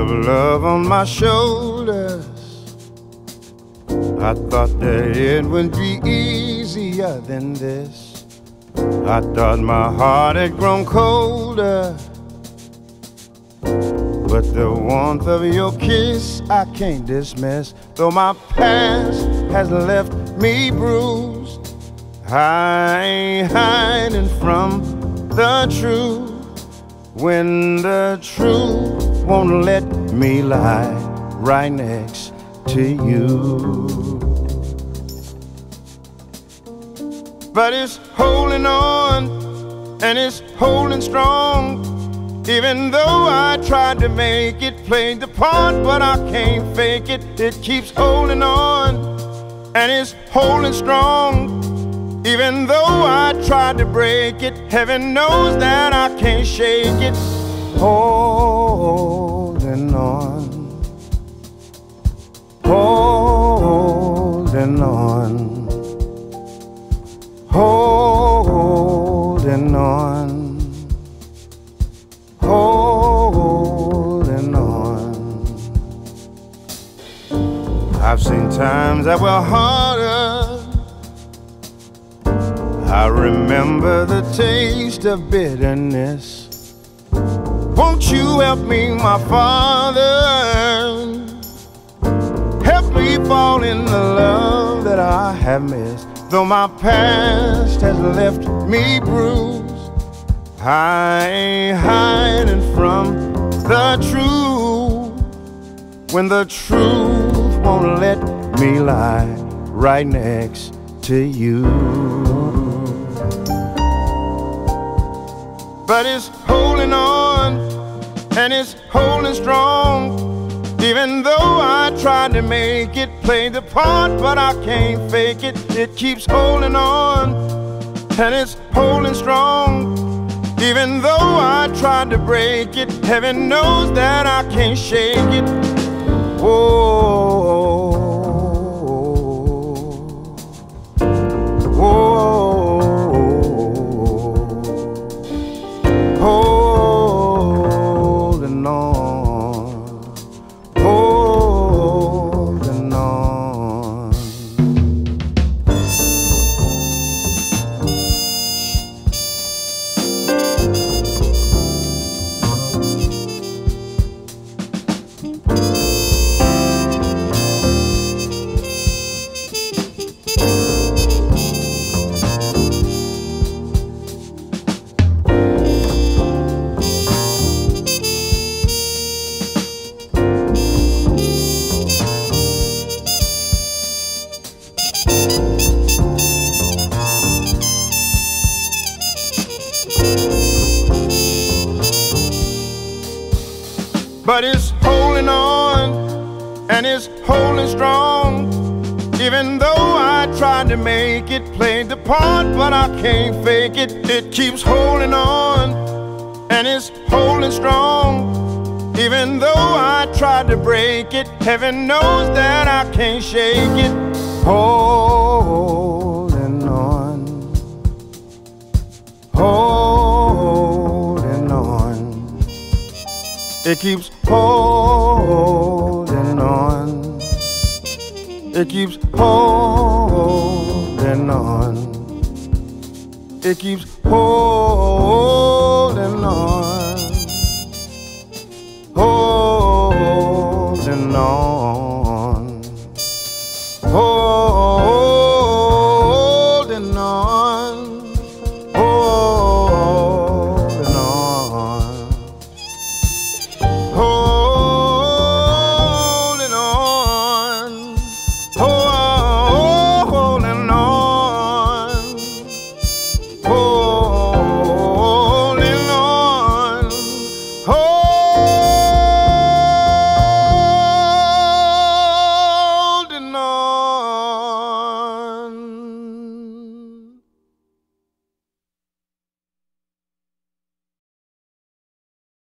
of love on my shoulders. I thought that it would be easier than this. I thought my heart had grown colder, but the warmth of your kiss I can't dismiss. Though my past has left me bruised, I ain't hiding from the truth. When the truth won't let me lie right next to you, but it's holding on and it's holding strong. Even though I tried to make it play the part, but I can't fake it. It keeps holding on and it's holding strong. Even though I tried to break it, heaven knows that I can't shake it. Holding on, holding on, holding on, holding on. I've seen times that were harder. I remember the taste of bitterness. Won't you help me, my Father? Help me fall in the love that I have missed. Though my past has left me bruised, I ain't hiding from the truth. When the truth won't let me lie right next to you. But it's holding on and it's holding strong. Even though I tried to make it play the part, but I can't fake it. It keeps holding on and it's holding strong. Even though I tried to break it, heaven knows that I can't shake it. Whoa, whoa. But it's holding on and it's holding strong. Even though I tried to make it play the part, but I can't fake it. It keeps holding on and it's holding strong. Even though I tried to break it, heaven knows that I can't shake it. Holding on, holding on. It keeps holding on, it keeps holding on, it keeps holding on.